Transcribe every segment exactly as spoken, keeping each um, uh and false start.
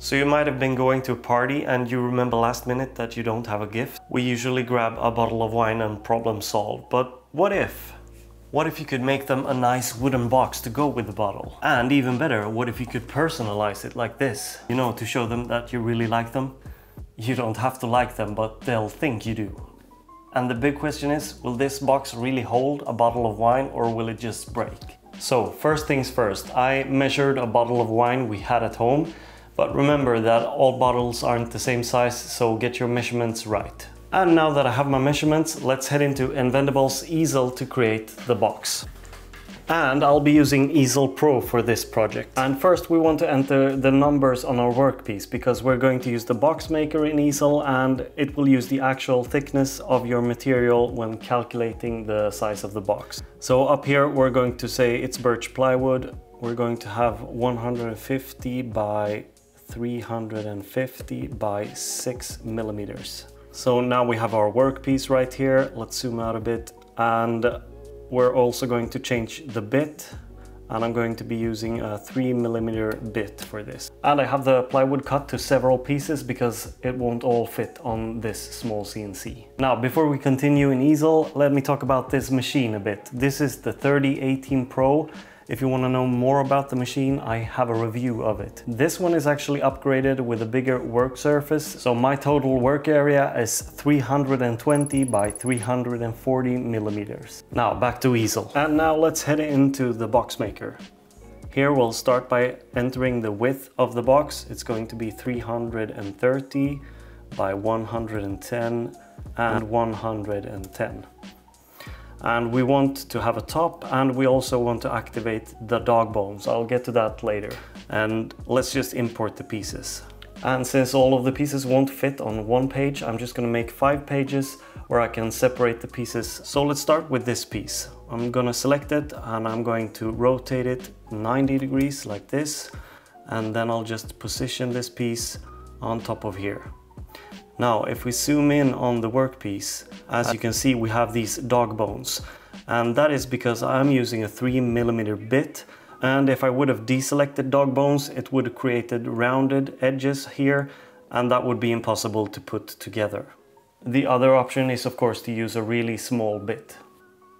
So you might have been going to a party and you remember last minute that you don't have a gift. We usually grab a bottle of wine and problem solved, but what if? What if you could make them a nice wooden box to go with the bottle? And even better, what if you could personalize it like this? You know, to show them that you really like them. You don't have to like them, but they'll think you do. And the big question is, will this box really hold a bottle of wine or will it just break? So first things first, I measured a bottle of wine we had at home, but remember that all bottles aren't the same size, so get your measurements right. And now that I have my measurements, let's head into Inventables Easel to create the box. And I'll be using Easel Pro for this project. And first we want to enter the numbers on our workpiece because we're going to use the box maker in Easel and it will use the actual thickness of your material when calculating the size of the box. So up here we're going to say it's birch plywood. We're going to have one hundred fifty by three hundred fifty by six millimeters. So now we have our workpiece right here. Let's zoom out a bit, and we're also going to change the bit, and I'm going to be using a three millimeter bit for this. And I have the plywood cut to several pieces because it won't all fit on this small C N C. Now, before we continue in Easel, let me talk about this machine a bit. This is the thirty eighteen Pro. If you want to know more about the machine, I have a review of it. This one is actually upgraded with a bigger work surface. So my total work area is three hundred twenty by three hundred forty millimeters. Now back to Easel. And now let's head into the box maker. Here we'll start by entering the width of the box. It's going to be three hundred thirty by one hundred ten and one hundred ten. And we want to have a top, and we also want to activate the dog bones. I'll get to that later. And let's just import the pieces. And since all of the pieces won't fit on one page, I'm just gonna make five pages where I can separate the pieces. So let's start with this piece. I'm gonna select it and I'm going to rotate it ninety degrees like this. And then I'll just position this piece on top of here. Now, if we zoom in on the workpiece, as you can see, we have these dog bones. And that is because I'm using a three millimeter bit. And if I would have deselected dog bones, it would have created rounded edges here, and that would be impossible to put together. The other option is, of course, to use a really small bit.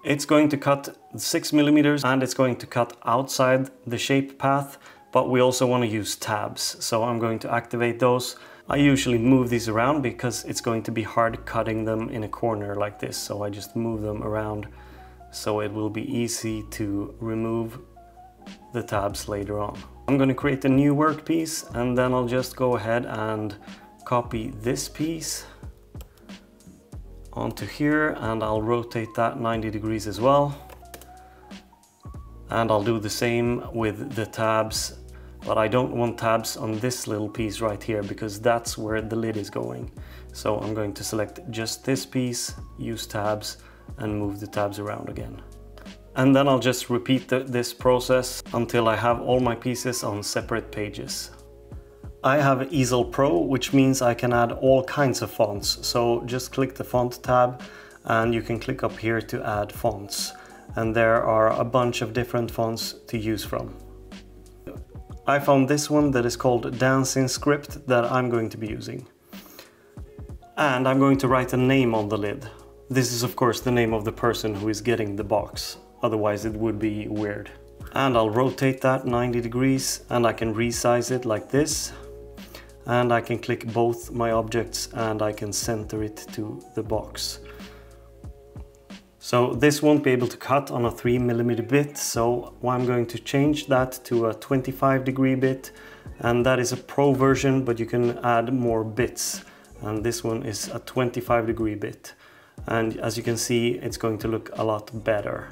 It's going to cut six millimeters and it's going to cut outside the shape path, but we also want to use tabs. So I'm going to activate those. I usually move these around because it's going to be hard cutting them in a corner like this. So I just move them around so it will be easy to remove the tabs later on. I'm going to create a new workpiece, and then I'll just go ahead and copy this piece onto here, and I'll rotate that ninety degrees as well. And I'll do the same with the tabs. But I don't want tabs on this little piece right here because that's where the lid is going. So I'm going to select just this piece, use tabs, and move the tabs around again. And then I'll just repeat the, this process until I have all my pieces on separate pages. I have Easel Pro, which means I can add all kinds of fonts. So just click the font tab and you can click up here to add fonts. And there are a bunch of different fonts to use from. I found this one that is called Dancing Script that I'm going to be using. And I'm going to write a name on the lid. This is of course the name of the person who is getting the box, otherwise it would be weird. And I'll rotate that ninety degrees, and I can resize it like this. And I can click both my objects and I can center it to the box. So this won't be able to cut on a three millimeter bit, so I'm going to change that to a twenty-five degree bit, and that is a pro version, but you can add more bits. And this one is a twenty-five degree bit. And as you can see, it's going to look a lot better.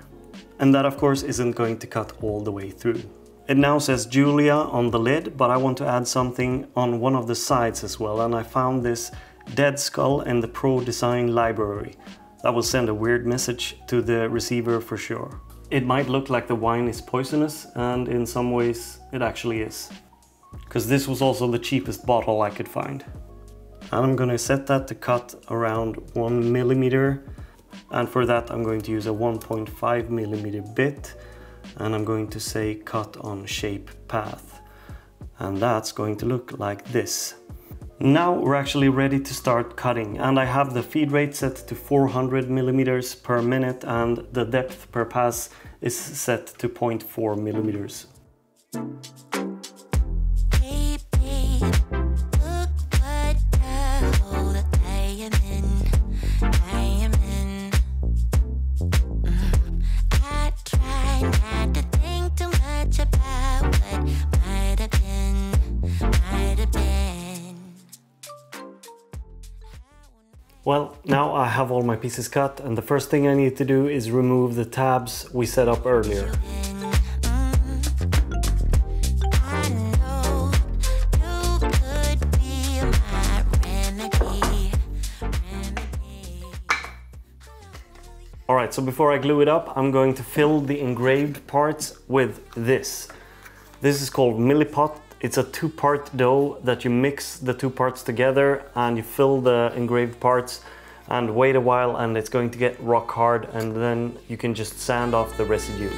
And that of course isn't going to cut all the way through. It now says Julia on the lid, but I want to add something on one of the sides as well. And I found this dead skull in the Pro Design library. That will send a weird message to the receiver for sure. It might look like the wine is poisonous, and in some ways it actually is. Because this was also the cheapest bottle I could find. And I'm going to set that to cut around one millimeter. And for that I'm going to use a one point five millimeter bit. And I'm going to say cut on shape path. and that's going to look like this. Now we're actually ready to start cutting, and I have the feed rate set to four hundred millimeters per minute, and the depth per pass is set to zero point four millimeters. Well, now I have all my pieces cut, and the first thing I need to do is remove the tabs we set up earlier. Alright, so before I glue it up, I'm going to fill the engraved parts with this. This is called Milliput. It's a two-part dough that you mix the two parts together and you fill the engraved parts and wait a while, and it's going to get rock hard, and then you can just sand off the residue.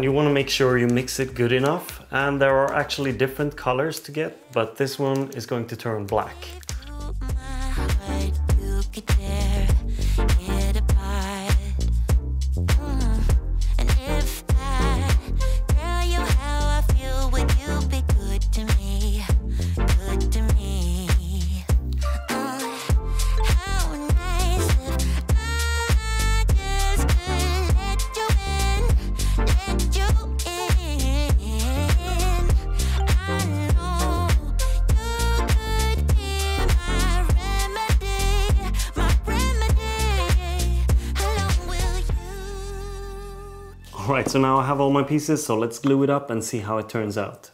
You want to make sure you mix it good enough, and there are actually different colors to get, but this one is going to turn black. Alright, so now I have all my pieces, so let's glue it up and see how it turns out.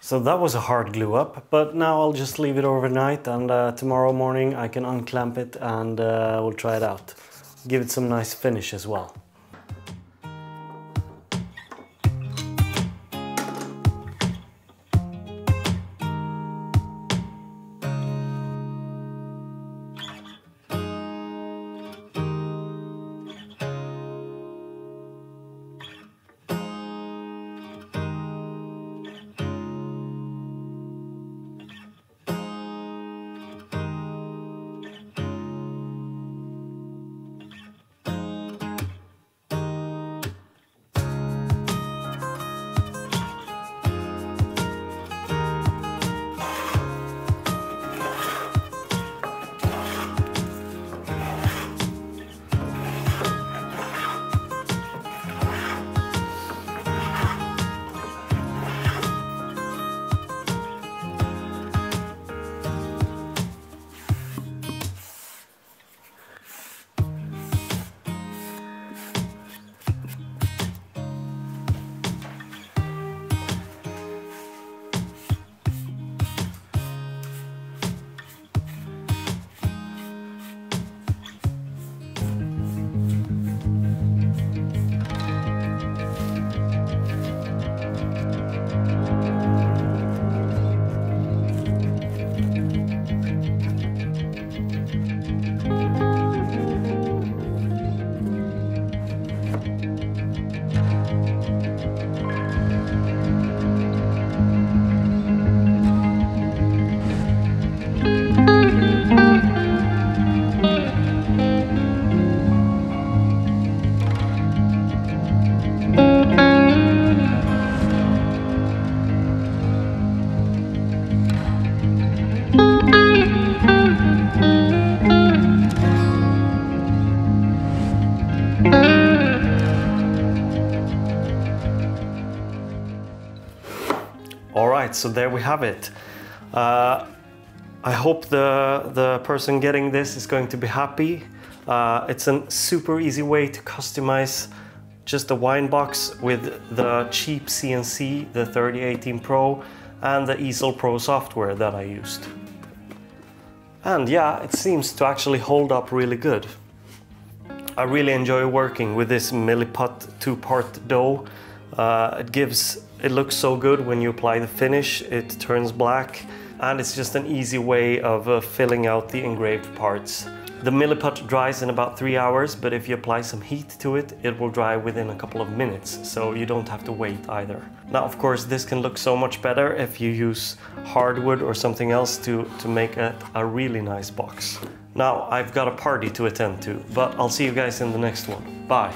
So that was a hard glue up, but now I'll just leave it overnight, and uh, tomorrow morning I can unclamp it and uh, we'll try it out. Give it some nice finish as well. All right, so there we have it. Uh, I hope the, the person getting this is going to be happy. Uh, it's a super easy way to customize just the wine box with the cheap C N C, the thirty eighteen Pro, and the Easel Pro software that I used. And yeah, it seems to actually hold up really good. I really enjoy working with this Milliput two-part dough. Uh, it gives, it looks so good when you apply the finish, it turns black, and it's just an easy way of uh, filling out the engraved parts. The Milliput dries in about three hours, but if you apply some heat to it, it will dry within a couple of minutes, so you don't have to wait either. Now, of course, this can look so much better if you use hardwood or something else to, to make a, a really nice box. Now, I've got a party to attend to, but I'll see you guys in the next one. Bye!